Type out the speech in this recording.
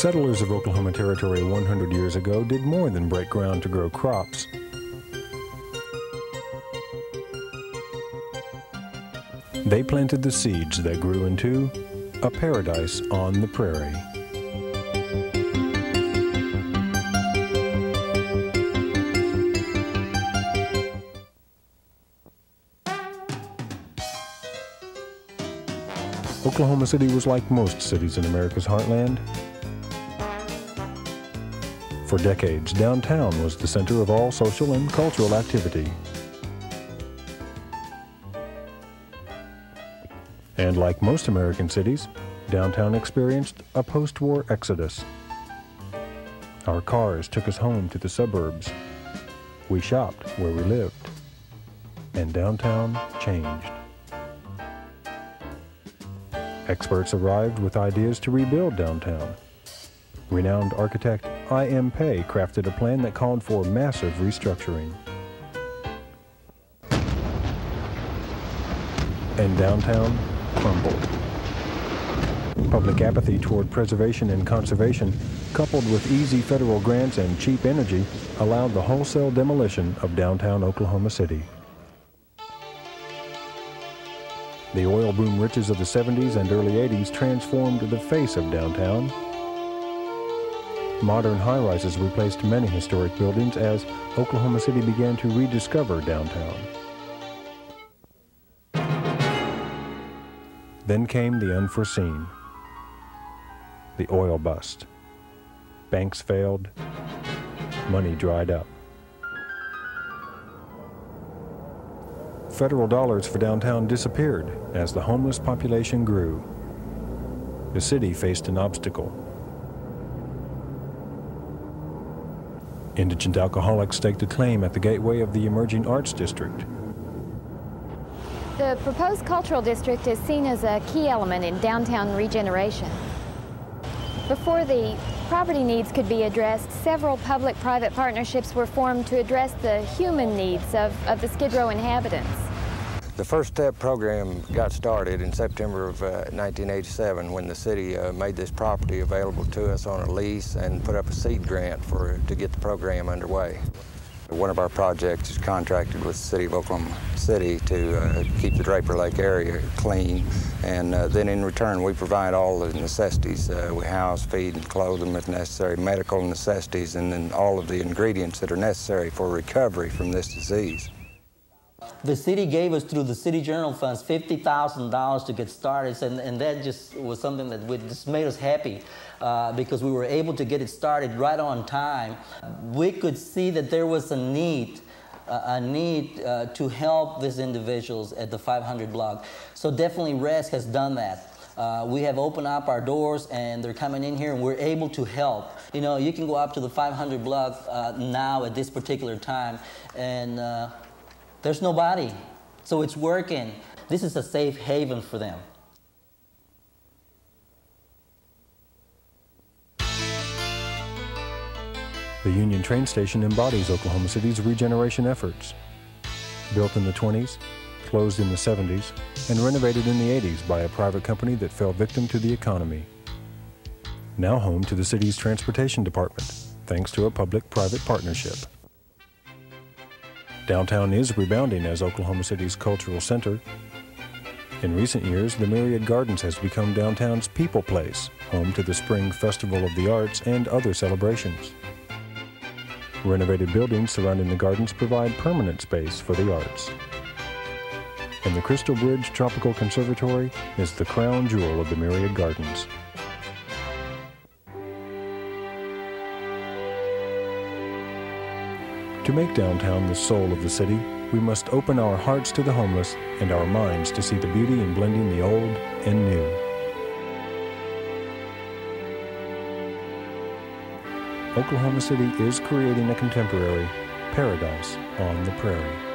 Settlers of Oklahoma Territory 100 years ago did more than break ground to grow crops. They planted the seeds that grew into a paradise on the prairie. Oklahoma City was like most cities in America's heartland. For decades, downtown was the center of all social and cultural activity. And like most American cities, downtown experienced a post-war exodus. Our cars took us home to the suburbs. We shopped where we lived. And downtown changed. Experts arrived with ideas to rebuild downtown. Renowned architect I.M. Pei crafted a plan that called for massive restructuring. And downtown crumbled. Public apathy toward preservation and conservation, coupled with easy federal grants and cheap energy, allowed the wholesale demolition of downtown Oklahoma City. The oil boom riches of the 70s and early 80s transformed the face of downtown. Modern high-rises replaced many historic buildings as Oklahoma City began to rediscover downtown. Then came the unforeseen. The oil bust. Banks failed. Money dried up. Federal dollars for downtown disappeared as the homeless population grew. The city faced an obstacle. Indigent alcoholics staked a claim at the gateway of the emerging arts district. The proposed cultural district is seen as a key element in downtown regeneration. Before the property needs could be addressed, several public-private partnerships were formed to address the human needs of the Skid Row inhabitants. The First Step program got started in September of 1987 when the city made this property available to us on a lease and put up a seed grant to get the program underway. One of our projects is contracted with the City of Oklahoma City to keep the Draper Lake area clean, and then in return we provide all the necessities. We house, feed, and clothe them if necessary, medical necessities, and then all of the ingredients that are necessary for recovery from this disease. The city gave us, through the city general funds, $50,000 to get started, and that just was something that just made us happy because we were able to get it started right on time. We could see that there was a need to help these individuals at the 500 block. So definitely REST has done that. We have opened up our doors, and they're coming in here, and we're able to help. You know, you can go up to the 500 block now at this particular time, and there's nobody, so it's working. This is a safe haven for them. The Union Train Station embodies Oklahoma City's regeneration efforts. Built in the 20s, closed in the 70s, and renovated in the 80s by a private company that fell victim to the economy. Now home to the city's transportation department, thanks to a public-private partnership. Downtown is rebounding as Oklahoma City's cultural center. In recent years, the Myriad Gardens has become downtown's people place, home to the Spring Festival of the Arts and other celebrations. Renovated buildings surrounding the gardens provide permanent space for the arts. And the Crystal Bridge Tropical Conservatory is the crown jewel of the Myriad Gardens. To make downtown the soul of the city, we must open our hearts to the homeless and our minds to see the beauty in blending the old and new. Oklahoma City is creating a contemporary paradise on the prairie.